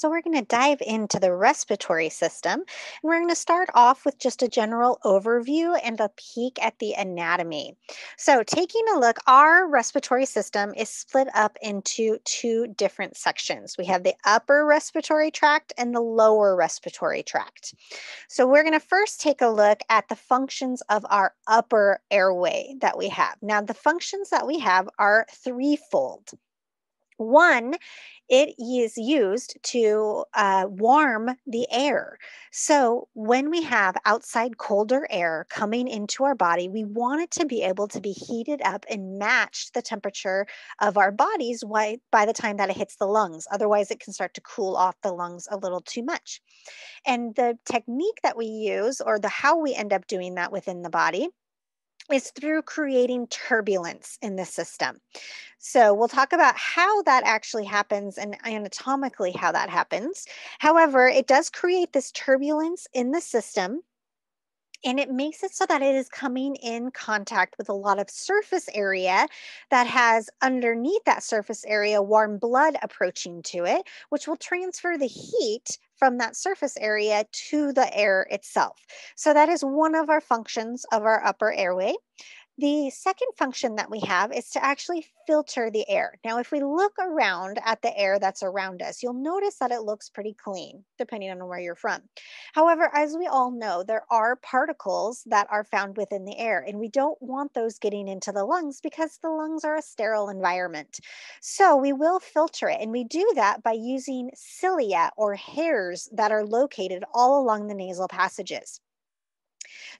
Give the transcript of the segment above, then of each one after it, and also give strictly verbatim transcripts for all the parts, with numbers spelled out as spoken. So we're going to dive into the respiratory system, and we're going to start off with just a general overview and a peek at the anatomy. So taking a look, our respiratory system is split up into two different sections. We have the upper respiratory tract and the lower respiratory tract. So we're going to first take a look at the functions of our upper airway that we have. Now, the functions that we have are threefold. One, it is used to uh, warm the air. So when we have outside colder air coming into our body, we want it to be able to be heated up and match the temperature of our bodies by the time that it hits the lungs. Otherwise, it can start to cool off the lungs a little too much. And the technique that we use, or the how we end up doing that within the body, is through creating turbulence in the system. So we'll talk about how that actually happens and anatomically how that happens. However, it does create this turbulence in the system, and it makes it so that it is coming in contact with a lot of surface area that has underneath that surface area warm blood approaching to it, which will transfer the heat from that surface area to the air itself. So that is one of our functions of our upper airway. The second function that we have is to actually filter the air. Now, if we look around at the air that's around us, you'll notice that it looks pretty clean, depending on where you're from. However, as we all know, there are particles that are found within the air, and we don't want those getting into the lungs because the lungs are a sterile environment. So we will filter it, and we do that by using cilia or hairs that are located all along the nasal passages.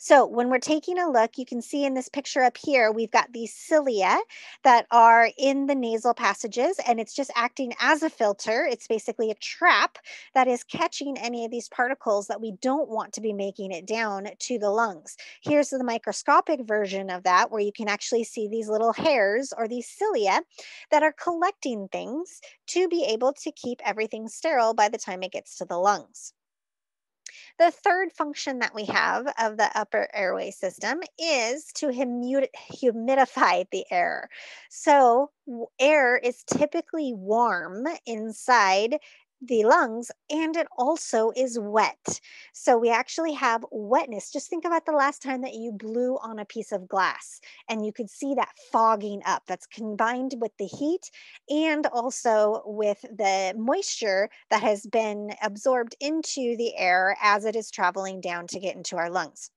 So when we're taking a look, you can see in this picture up here, we've got these cilia that are in the nasal passages, and it's just acting as a filter. It's basically a trap that is catching any of these particles that we don't want to be making it down to the lungs. Here's the microscopic version of that, where you can actually see these little hairs or these cilia that are collecting things to be able to keep everything sterile by the time it gets to the lungs. The third function that we have of the upper airway system is to humidify the air. So air is typically warm inside the lungs, and it also is wet. So we actually have wetness. Just think about the last time that you blew on a piece of glass, and you could see that fogging up. That's combined with the heat and also with the moisture that has been absorbed into the air as it is traveling down to get into our lungs.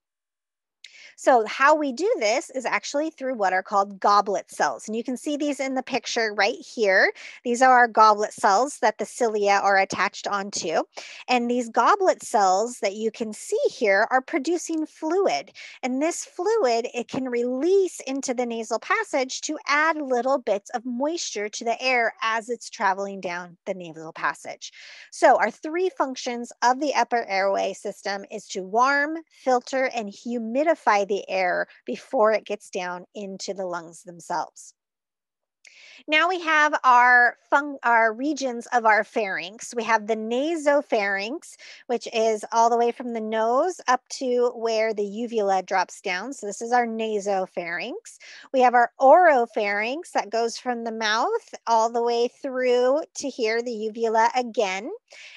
So how we do this is actually through what are called goblet cells. And you can see these in the picture right here. These are our goblet cells that the cilia are attached onto. And these goblet cells that you can see here are producing fluid. And this fluid, it can release into the nasal passage to add little bits of moisture to the air as it's traveling down the nasal passage. So our three functions of the upper airway system is to warm, filter, and humidify the air before it gets down into the lungs themselves. Now we have our, fun our regions of our pharynx. We have the nasopharynx, which is all the way from the nose up to where the uvula drops down. So this is our nasopharynx. We have our oropharynx that goes from the mouth all the way through to here, the uvula again.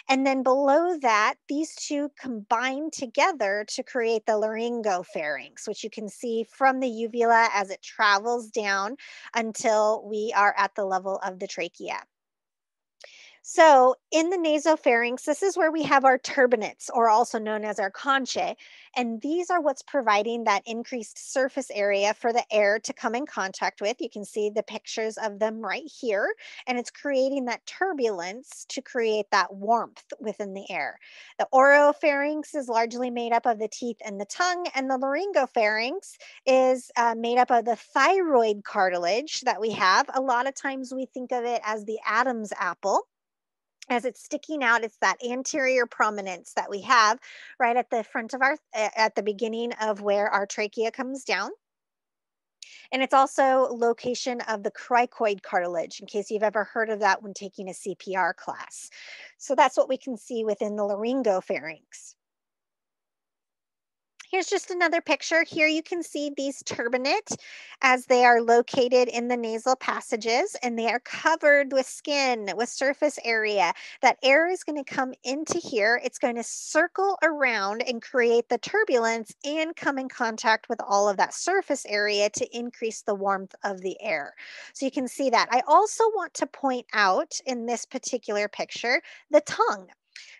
And then below that, these two combine together to create the laryngopharynx, which you can see from the uvula as it travels down until we are at the level of the trachea. So in the nasopharynx, this is where we have our turbinates, or also known as our conchae, and these are what's providing that increased surface area for the air to come in contact with. You can see the pictures of them right here, and it's creating that turbulence to create that warmth within the air. The oropharynx is largely made up of the teeth and the tongue, and the laryngopharynx is uh, made up of the thyroid cartilage that we have. A lot of times we think of it as the Adam's apple. As it's sticking out, it's that anterior prominence that we have right at the front of our, at the beginning of where our trachea comes down. And it's also location of the cricoid cartilage, in case you've ever heard of that when taking a C P R class. So that's what we can see within the laryngopharynx. Here's just another picture. Here you can see these turbinate as they are located in the nasal passages, and they are covered with skin, with surface area. That air is going to come into here. It's going to circle around and create the turbulence and come in contact with all of that surface area to increase the warmth of the air. So you can see that. I also want to point out in this particular picture, the tongue.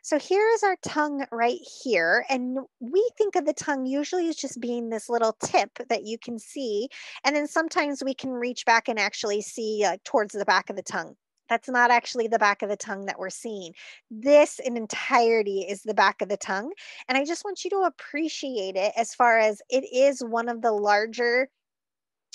So here is our tongue right here, and we think of the tongue usually as just being this little tip that you can see, and then sometimes we can reach back and actually see uh, towards the back of the tongue. That's not actually the back of the tongue that we're seeing. This in entirety is the back of the tongue, and I just want you to appreciate it as far as it is one of the larger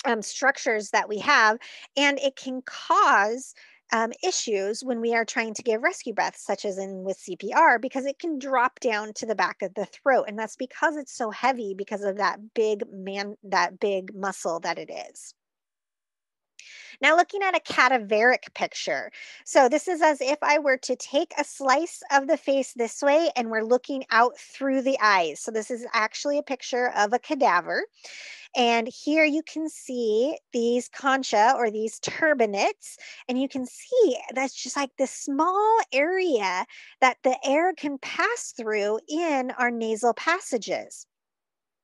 um, structures that we have, and it can cause Um, issues when we are trying to give rescue breaths, such as in with C P R, because it can drop down to the back of the throat, and that's because it's so heavy because of that big man, that big muscle that it is. Now looking at a cadaveric picture. So this is as if I were to take a slice of the face this way and we're looking out through the eyes. So this is actually a picture of a cadaver. And here you can see these concha or these turbinates, and you can see that's just like this small area that the air can pass through in our nasal passages.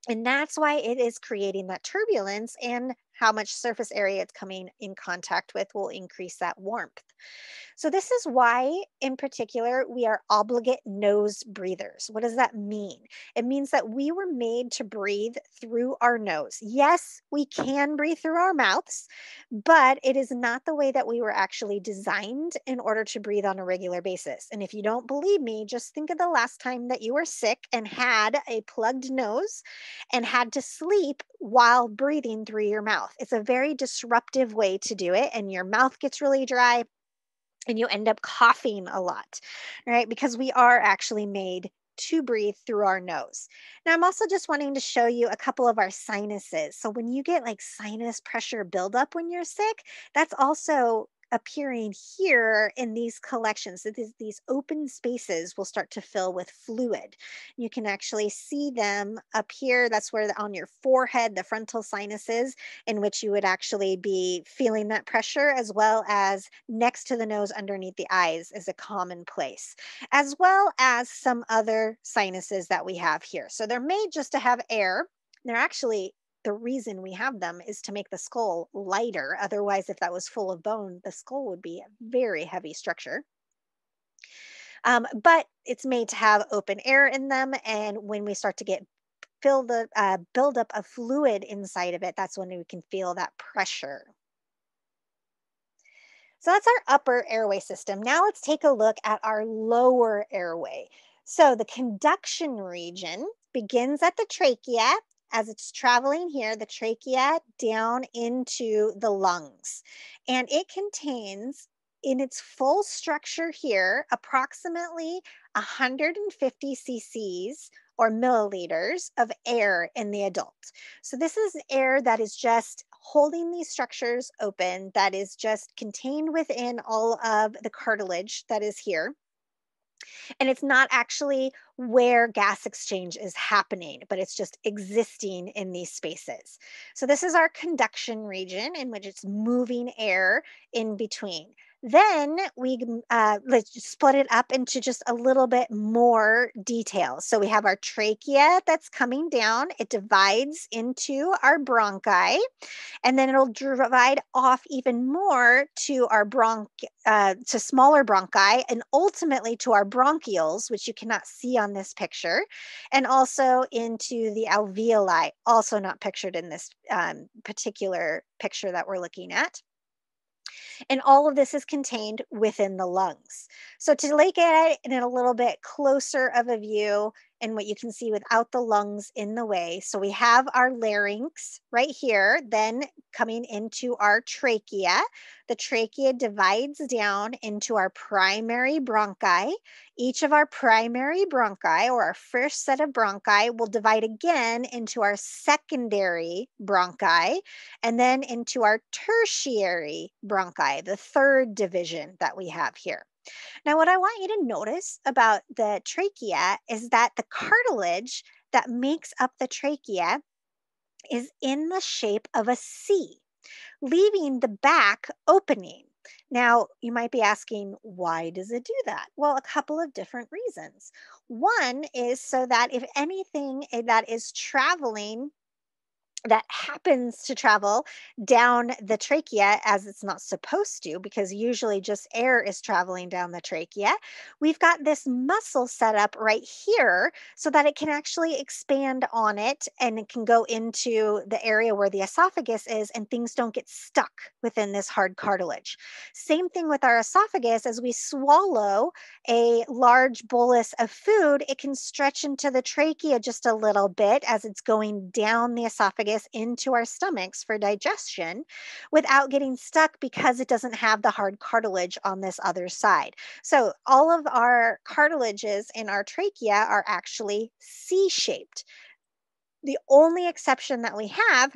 And that's why it is creating that turbulence, and how much surface area it's coming in contact with will increase that warmth. So this is why, in particular, we are obligate nose breathers. What does that mean? It means that we were made to breathe through our nose. Yes, we can breathe through our mouths, but it is not the way that we were actually designed in order to breathe on a regular basis. And if you don't believe me, just think of the last time that you were sick and had a plugged nose and had to sleep while breathing through your mouth. It's a very disruptive way to do it, and your mouth gets really dry and you end up coughing a lot, right? Because we are actually made to breathe through our nose. Now, I'm also just wanting to show you a couple of our sinuses. So when you get like sinus pressure buildup when you're sick, that's also appearing here in these collections. So these, these open spaces will start to fill with fluid. You can actually see them up here. That's where the, on your forehead, the frontal sinuses, in which you would actually be feeling that pressure, as well as next to the nose underneath the eyes is a common place, as well as some other sinuses that we have here. So they're made just to have air. They're actually The reason we have them is to make the skull lighter. Otherwise, if that was full of bone, the skull would be a very heavy structure. Um, but it's made to have open air in them. And when we start to get fill the uh, buildup of fluid inside of it, that's when we can feel that pressure. So that's our upper airway system. Now let's take a look at our lower airway. So the conduction region begins at the trachea. As it's traveling here, the trachea down into the lungs, and it contains in its full structure here approximately one hundred fifty cc's or milliliters of air in the adult. So this is air that is just holding these structures open, that is just contained within all of the cartilage that is here. And it's not actually where gas exchange is happening, but it's just existing in these spaces. So this is our conduction region, in which it's moving air in between. Then we uh, let's split it up into just a little bit more detail. So we have our trachea that's coming down. It divides into our bronchi, and then it'll divide off even more to our bronch, uh, to smaller bronchi, and ultimately to our bronchioles, which you cannot see on this picture, and also into the alveoli, also not pictured in this um, particular picture that we're looking at. And all of this is contained within the lungs. So to look at it in a little bit closer of a view, and what you can see without the lungs in the way. So we have our larynx right here, then coming into our trachea. The trachea divides down into our primary bronchi. Each of our primary bronchi, or our first set of bronchi, will divide again into our secondary bronchi, and then into our tertiary bronchi, the third division that we have here. Now, what I want you to notice about the trachea is that the cartilage that makes up the trachea is in the shape of a C, leaving the back opening. Now, you might be asking, why does it do that? Well, a couple of different reasons. One is so that if anything that is traveling, that happens to travel down the trachea as it's not supposed to, because usually just air is traveling down the trachea, we've got this muscle set up right here so that it can actually expand on it and it can go into the area where the esophagus is and things don't get stuck within this hard cartilage. Same thing with our esophagus. As we swallow a large bolus of food, it can stretch into the trachea just a little bit as it's going down the esophagus into our stomachs for digestion without getting stuck because it doesn't have the hard cartilage on this other side. So all of our cartilages in our trachea are actually C-shaped. The only exception that we have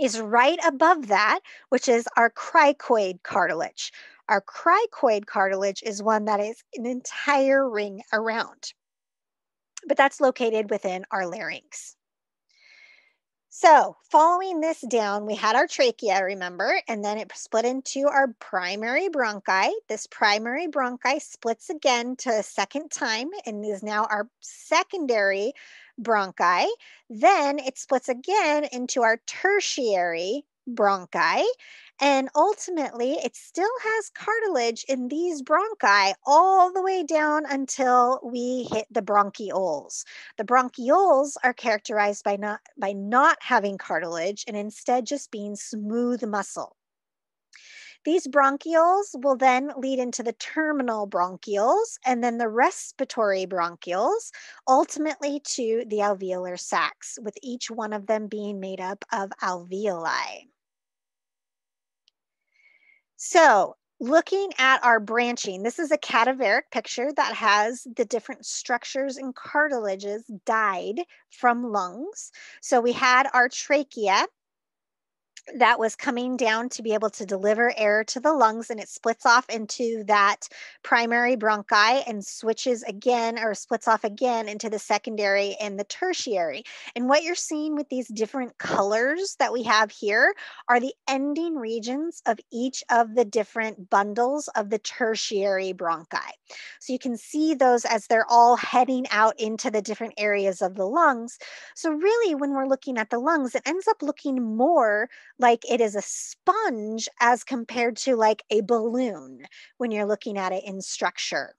is right above that, which is our cricoid cartilage. Our cricoid cartilage is one that is an entire ring around, but that's located within our larynx. So following this down, we had our trachea, remember, and then it split into our primary bronchi. This primary bronchi splits again to a second time and is now our secondary bronchi. Then it splits again into our tertiary bronchi. And ultimately, it still has cartilage in these bronchi all the way down until we hit the bronchioles. The bronchioles are characterized by not, by not having cartilage and instead just being smooth muscle. These bronchioles will then lead into the terminal bronchioles and then the respiratory bronchioles, ultimately to the alveolar sacs, with each one of them being made up of alveoli. So looking at our branching, this is a cadaveric picture that has the different structures and cartilages dyed from lungs. So we had our trachea that was coming down to be able to deliver air to the lungs, and it splits off into that primary bronchi and switches again, or splits off again into the secondary and the tertiary. And what you're seeing with these different colors that we have here are the ending regions of each of the different bundles of the tertiary bronchi. So you can see those as they're all heading out into the different areas of the lungs. So really, when we're looking at the lungs, it ends up looking more like it is a sponge as compared to like a balloon when you're looking at it in structure.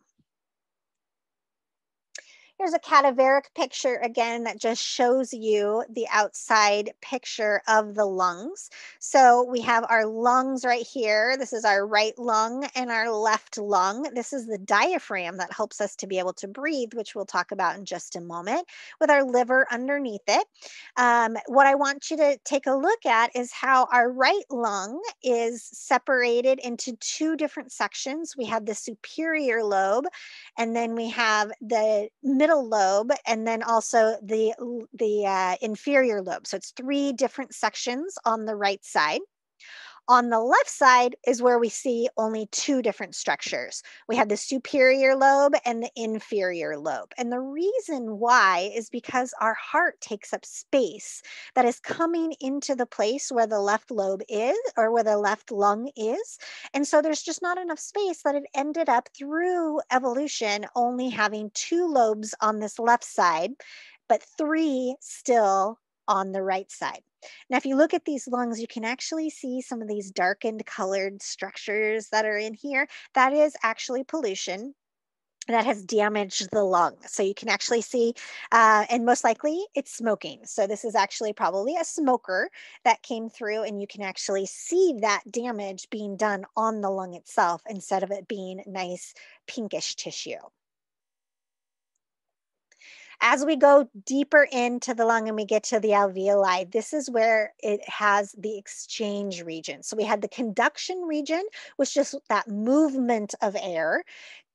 Here's a cadaveric picture again that just shows you the outside picture of the lungs. So we have our lungs right here. This is our right lung and our left lung. This is the diaphragm that helps us to be able to breathe, which we'll talk about in just a moment, with our liver underneath it. Um, what I want you to take a look at is how our right lung is separated into two different sections. We have the superior lobe, and then we have the middle middle lobe, and then also the, the uh, inferior lobe. So it's three different sections on the right side. On the left side is where we see only two different structures. We have the superior lobe and the inferior lobe. And the reason why is because our heart takes up space that is coming into the place where the left lobe is, or where the left lung is. And so there's just not enough space that it ended up through evolution only having two lobes on this left side, but three still on the right side. Now, if you look at these lungs, you can actually see some of these darkened colored structures that are in here. That is actually pollution that has damaged the lung. So you can actually see, uh, and most likely it's smoking. So this is actually probably a smoker that came through, and you can actually see that damage being done on the lung itself instead of it being nice pinkish tissue. As we go deeper into the lung and we get to the alveoli, this is where it has the exchange region. So we had the conduction region, which is that movement of air,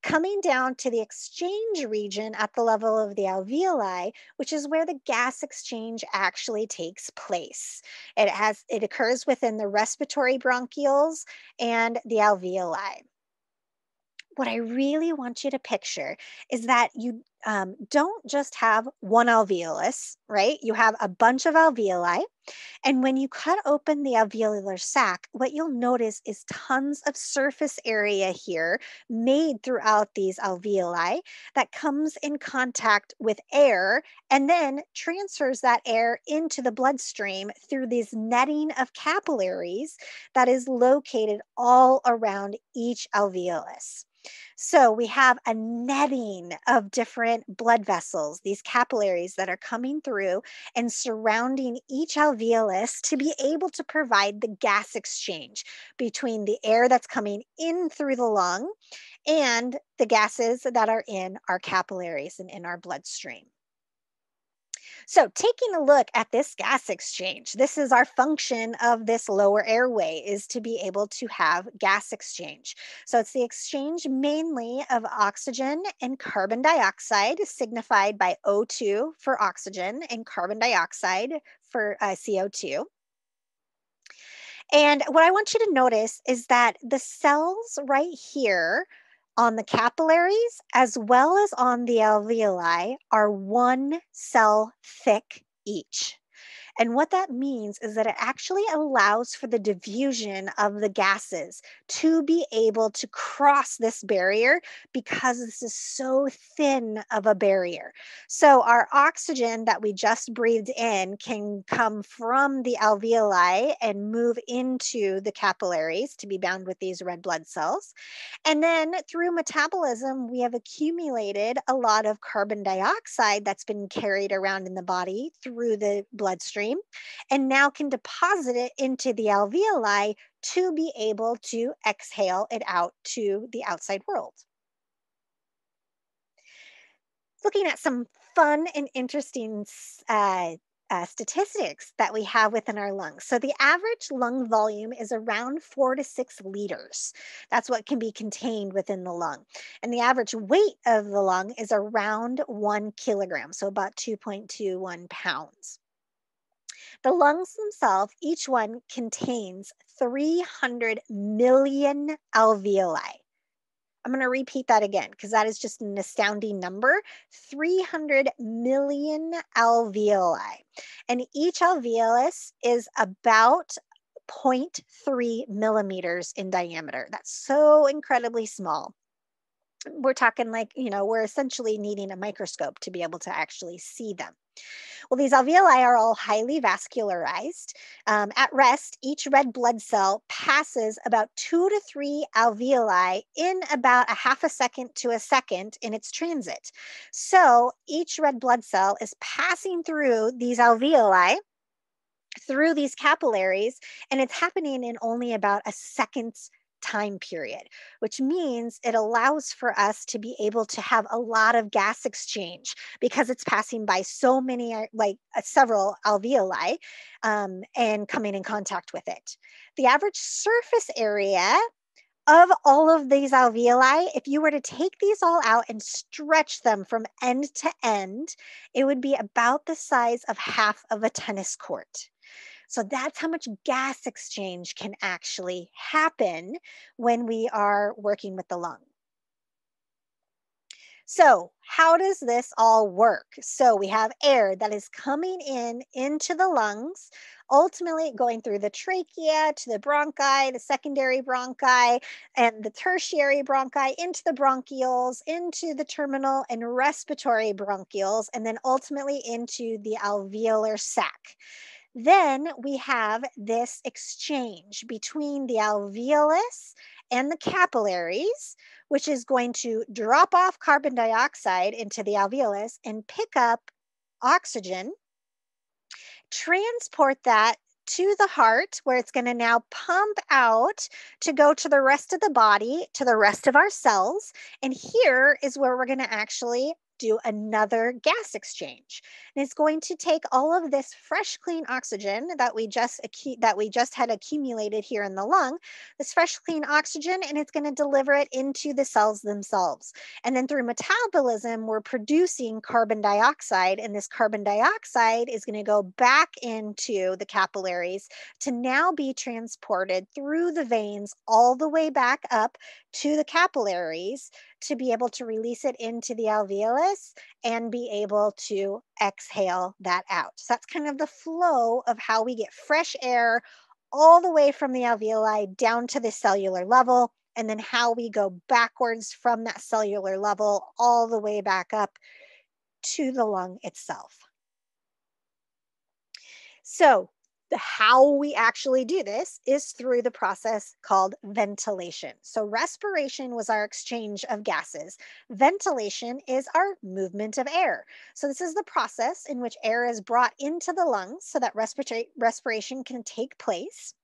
coming down to the exchange region at the level of the alveoli, which is where the gas exchange actually takes place. It has, it occurs within the respiratory bronchioles and the alveoli. what I really want you to picture is that you um, don't just have one alveolus, right? You have a bunch of alveoli. And when you cut open the alveolar sac, what you'll notice is tons of surface area here made throughout these alveoli that comes in contact with air and then transfers that air into the bloodstream through this netting of capillaries that is located all around each alveolus. So we have a netting of different blood vessels, these capillaries that are coming through and surrounding each alveolus to be able to provide the gas exchange between the air that's coming in through the lung and the gases that are in our capillaries and in our bloodstream. So taking a look at this gas exchange, this is our function of this lower airway, is to be able to have gas exchange. So it's the exchange mainly of oxygen and carbon dioxide, signified by O two for oxygen and carbon dioxide for uh, C O two. And what I want you to notice is that the cells right here on the capillaries, as well as on the alveoli, are one cell thick each. And what that means is that it actually allows for the diffusion of the gases to be able to cross this barrier because this is so thin of a barrier. So our oxygen that we just breathed in can come from the alveoli and move into the capillaries to be bound with these red blood cells. And then through metabolism, we have accumulated a lot of carbon dioxide that's been carried around in the body through the bloodstream, and now can deposit it into the alveoli to be able to exhale it out to the outside world. Looking at some fun and interesting uh, Uh, statistics that we have within our lungs. So the average lung volume is around four to six liters. That's what can be contained within the lung. And the average weight of the lung is around one kilogram, so about two point two one pounds. The lungs themselves, each one contains three hundred million alveoli. I'm going to repeat that again because that is just an astounding number, three hundred million alveoli. And each alveolus is about zero point three millimeters in diameter. That's so incredibly small. We're talking like, you know, we're essentially needing a microscope to be able to actually see them. Well, these alveoli are all highly vascularized. Um, at rest, each red blood cell passes about two to three alveoli in about a half a second to a second in its transit. So each red blood cell is passing through these alveoli, through these capillaries, and it's happening in only about a second's time period, which means it allows for us to be able to have a lot of gas exchange because it's passing by so many, like uh, several alveoli um, and coming in contact with it. The average surface area of all of these alveoli, if you were to take these all out and stretch them from end to end, it would be about the size of half of a tennis court. So that's how much gas exchange can actually happen when we are working with the lung. So how does this all work? So we have air that is coming in into the lungs, ultimately going through the trachea to the bronchi, the secondary bronchi, and the tertiary bronchi, into the bronchioles, into the terminal and respiratory bronchioles, and then ultimately into the alveolar sac. Then we have this exchange between the alveolus and the capillaries, which is going to drop off carbon dioxide into the alveolus and pick up oxygen, transport that to the heart, where it's going to now pump out to go to the rest of the body, to the rest of our cells. And here is where we're going to actually do another gas exchange. And it's going to take all of this fresh, clean oxygen that we just that we just had accumulated here in the lung, this fresh, clean oxygen, and it's going to deliver it into the cells themselves. And then through metabolism, we're producing carbon dioxide, and this carbon dioxide is going to go back into the capillaries to now be transported through the veins all the way back up to the capillaries to be able to release it into the alveolus and be able to exhale that out. So that's kind of the flow of how we get fresh air all the way from the alveoli down to the cellular level, and then how we go backwards from that cellular level all the way back up to the lung itself. So how we actually do this is through the process called ventilation. So respiration was our exchange of gases. Ventilation is our movement of air. So this is the process in which air is brought into the lungs so that respira- respiration can take place.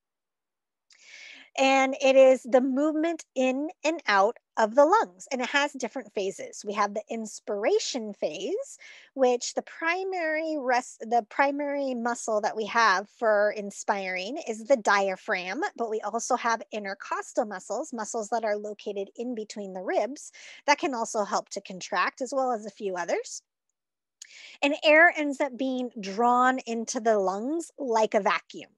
And it is the movement in and out of the lungs, and it has different phases. We have the inspiration phase, which the primary rest, the primary muscle that we have for inspiring is the diaphragm, but we also have intercostal muscles, muscles that are located in between the ribs that can also help to contract, as well as a few others. And air ends up being drawn into the lungs like a vacuum.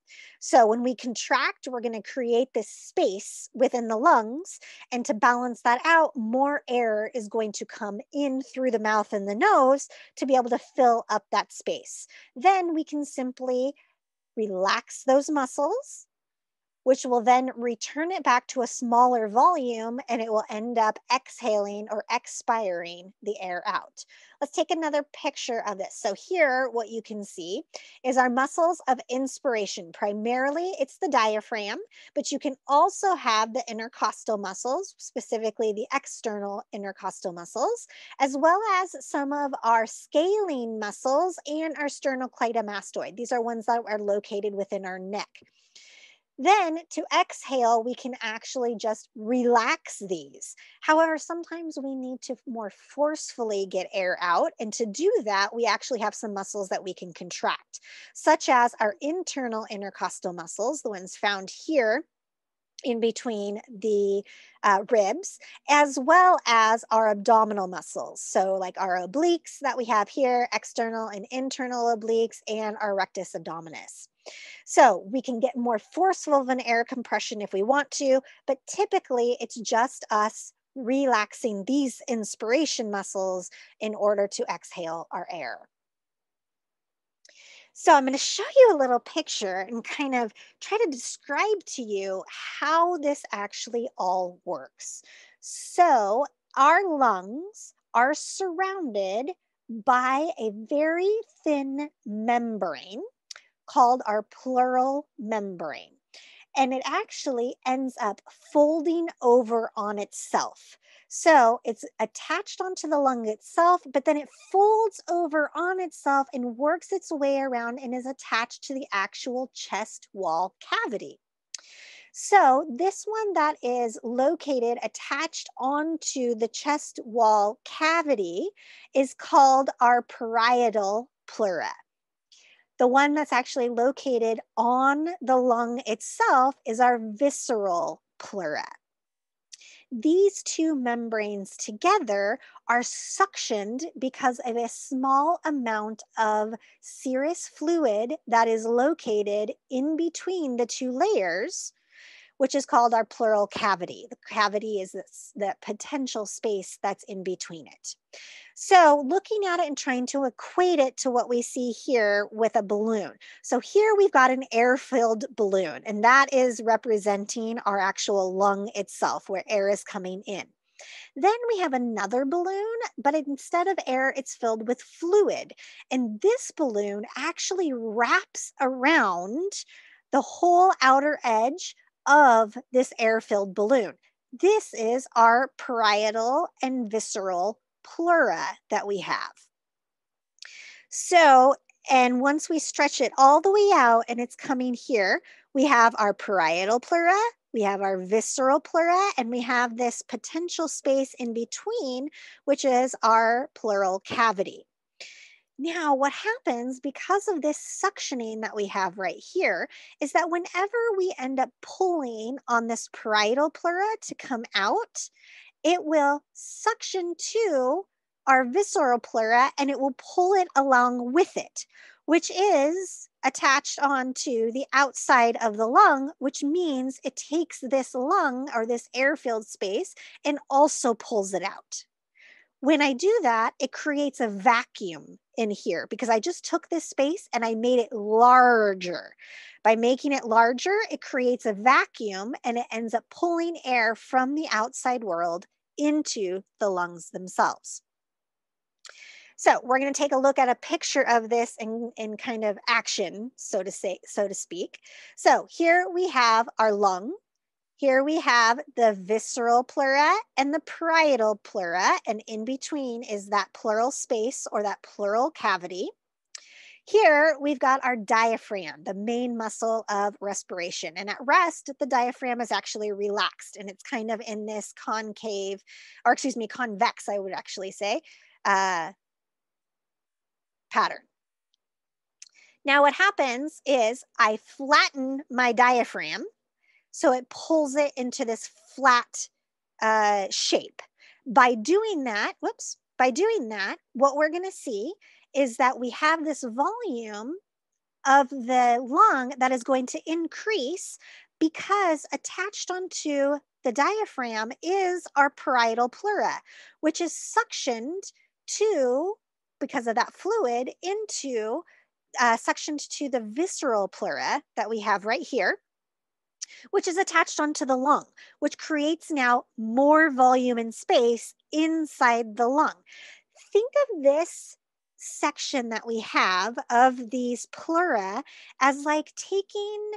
So when we contract, we're going to create this space within the lungs. And to balance that out, more air is going to come in through the mouth and the nose to be able to fill up that space. Then we can simply relax those muscles, which will then return it back to a smaller volume, and it will end up exhaling or expiring the air out. Let's take another picture of this. So here, what you can see is our muscles of inspiration. Primarily, it's the diaphragm, but you can also have the intercostal muscles, specifically the external intercostal muscles, as well as some of our scalene muscles and our sternocleidomastoid. These are ones that are located within our neck. Then to exhale, we can actually just relax these. However, sometimes we need to more forcefully get air out. And to do that, we actually have some muscles that we can contract, such as our internal intercostal muscles, the ones found here in between the uh, ribs, as well as our abdominal muscles. So like our obliques that we have here, external and internal obliques, and our rectus abdominis. So we can get more forceful of an air compression if we want to, but typically it's just us relaxing these inspiration muscles in order to exhale our air. So I'm going to show you a little picture and kind of try to describe to you how this actually all works. So our lungs are surrounded by a very thin membrane called our pleural membrane. And it actually ends up folding over on itself. So it's attached onto the lung itself, but then it folds over on itself and works its way around and is attached to the actual chest wall cavity. So this one that is located attached onto the chest wall cavity is called our parietal pleura. The one that's actually located on the lung itself is our visceral pleura. These two membranes together are suctioned because of a small amount of serous fluid that is located in between the two layers, which is called our pleural cavity. The cavity is this, that potential space that's in between it. So looking at it and trying to equate it to what we see here with a balloon. So here we've got an air-filled balloon, and that is representing our actual lung itself where air is coming in. Then we have another balloon, but instead of air, it's filled with fluid. And this balloon actually wraps around the whole outer edge of this air-filled balloon. This is our parietal and visceral pleura that we have. So, and once we stretch it all the way out and it's coming here, we have our parietal pleura, We have our visceral pleura, and we have this potential space in between, which is our pleural cavity. Now, what happens because of this suctioning that we have right here is that whenever we end up pulling on this parietal pleura to come out, it will suction to our visceral pleura and it will pull it along with it, which is attached onto the outside of the lung, which means it takes this lung or this air-filled space and also pulls it out. When I do that, it creates a vacuum in here because I just took this space and I made it larger. By making it larger, it creates a vacuum and it ends up pulling air from the outside world into the lungs themselves. So we're going to take a look at a picture of this in, in kind of action, so to say, so to speak. So here we have our lung. Here we have the visceral pleura and the parietal pleura, and in between is that pleural space or that pleural cavity. Here we've got our diaphragm, the main muscle of respiration. And at rest, the diaphragm is actually relaxed and it's kind of in this concave, or excuse me, convex, I would actually say, uh, pattern. Now what happens is I flatten my diaphragm, so it pulls it into this flat uh, shape. By doing that, whoops, by doing that, what we're gonna see is that we have this volume of the lung that is going to increase because attached onto the diaphragm is our parietal pleura, which is suctioned to, because of that fluid, into, uh, suctioned to the visceral pleura that we have right here, which is attached onto the lung, which creates now more volume and space inside the lung. Think of this section that we have of these pleura as like taking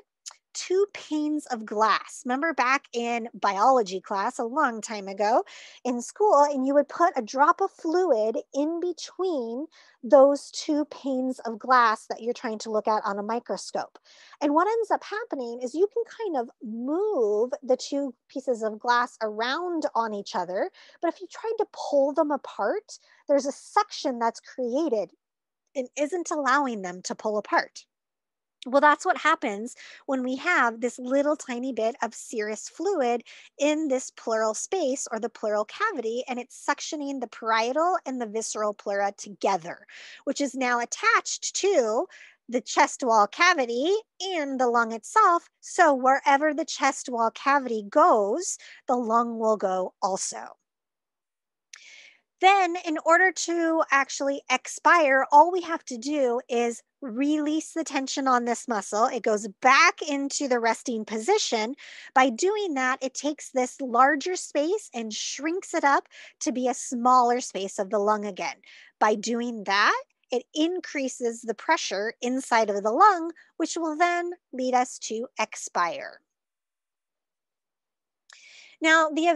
two panes of glass. Remember back in biology class a long time ago in school, and you would put a drop of fluid in between those two panes of glass that you're trying to look at on a microscope. And what ends up happening is you can kind of move the two pieces of glass around on each other, but if you tried to pull them apart, there's a suction that's created and isn't allowing them to pull apart. Well, that's what happens when we have this little tiny bit of serous fluid in this pleural space or the pleural cavity, and it's suctioning the parietal and the visceral pleura together, which is now attached to the chest wall cavity and the lung itself. So wherever the chest wall cavity goes, the lung will go also. Then in order to actually expire, all we have to do is release the tension on this muscle. It goes back into the resting position. By doing that, it takes this larger space and shrinks it up to be a smaller space of the lung again. By doing that, it increases the pressure inside of the lung, which will then lead us to expire. Now, the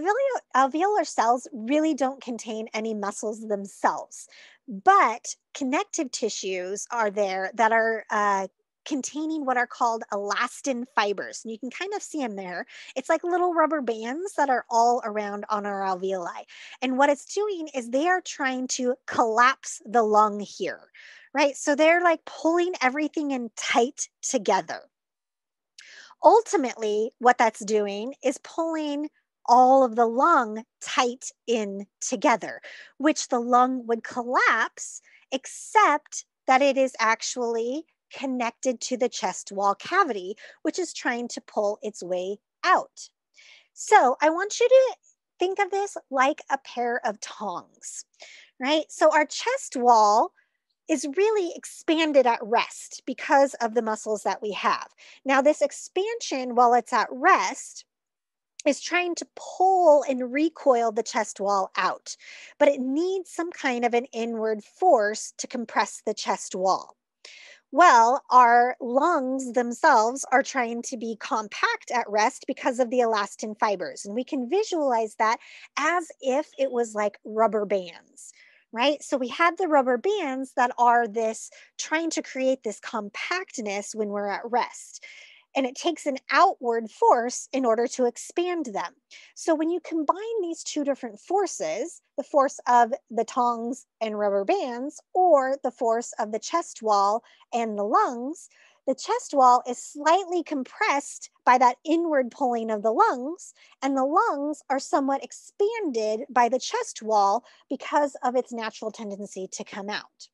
alveolar cells really don't contain any muscles themselves, but connective tissues are there that are uh, containing what are called elastin fibers. And you can kind of see them there. It's like little rubber bands that are all around on our alveoli. And what it's doing is they are trying to collapse the lung here, right? So they're like pulling everything in tight together. Ultimately, what that's doing is pulling all of the lung tight in together, which the lung would collapse, except that it is actually connected to the chest wall cavity, which is trying to pull its way out. So I want you to think of this like a pair of tongs, right? So our chest wall is really expanded at rest because of the muscles that we have. Now, this expansion, while it's at rest, is trying to pull and recoil the chest wall out, but it needs some kind of an inward force to compress the chest wall. Well, our lungs themselves are trying to be compact at rest because of the elastin fibers, and we can visualize that as if it was like rubber bands, right? So we have the rubber bands that are this, trying to create this compactness when we're at rest. and it takes an outward force in order to expand them. So when you combine these two different forces, the force of the tongs and rubber bands, or the force of the chest wall and the lungs, the chest wall is slightly compressed by that inward pulling of the lungs, and the lungs are somewhat expanded by the chest wall because of its natural tendency to come out.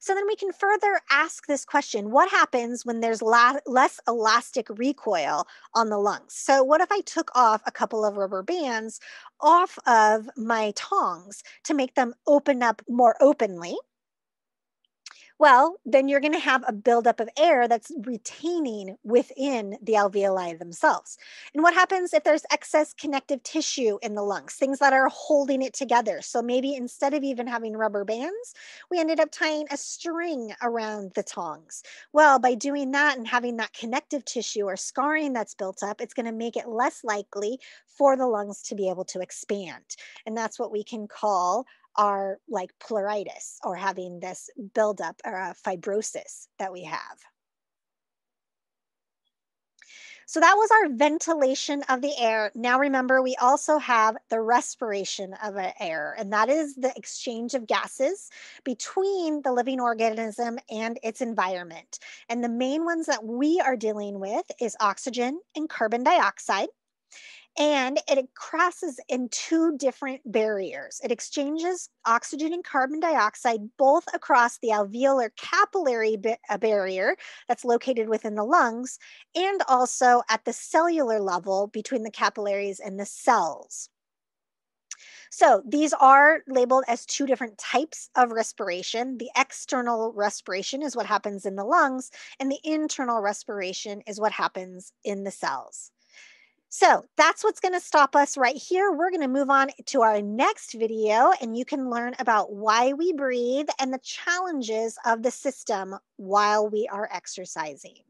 So then we can further ask this question, what happens when there's less elastic recoil on the lungs? So what if I took off a couple of rubber bands off of my tongs to make them open up more openly? Well, then you're going to have a buildup of air that's retaining within the alveoli themselves. And what happens if there's excess connective tissue in the lungs, things that are holding it together? So maybe instead of even having rubber bands, we ended up tying a string around the tongs. Well, by doing that and having that connective tissue or scarring that's built up, it's going to make it less likely for the lungs to be able to expand. And that's what we can call are like pleuritis, or having this buildup or uh, fibrosis that we have. So that was our ventilation of the air. Now remember, we also have the respiration of air, and that is the exchange of gases between the living organism and its environment. And the main ones that we are dealing with is oxygen and carbon dioxide. And it crosses in two different barriers. It exchanges oxygen and carbon dioxide both across the alveolar capillary barrier that's located within the lungs, and also at the cellular level between the capillaries and the cells. So these are labeled as two different types of respiration. The external respiration is what happens in the lungs, and the internal respiration is what happens in the cells. So that's what's going to stop us right here. We're going to move on to our next video, and you can learn about why we breathe and the challenges of the system while we are exercising.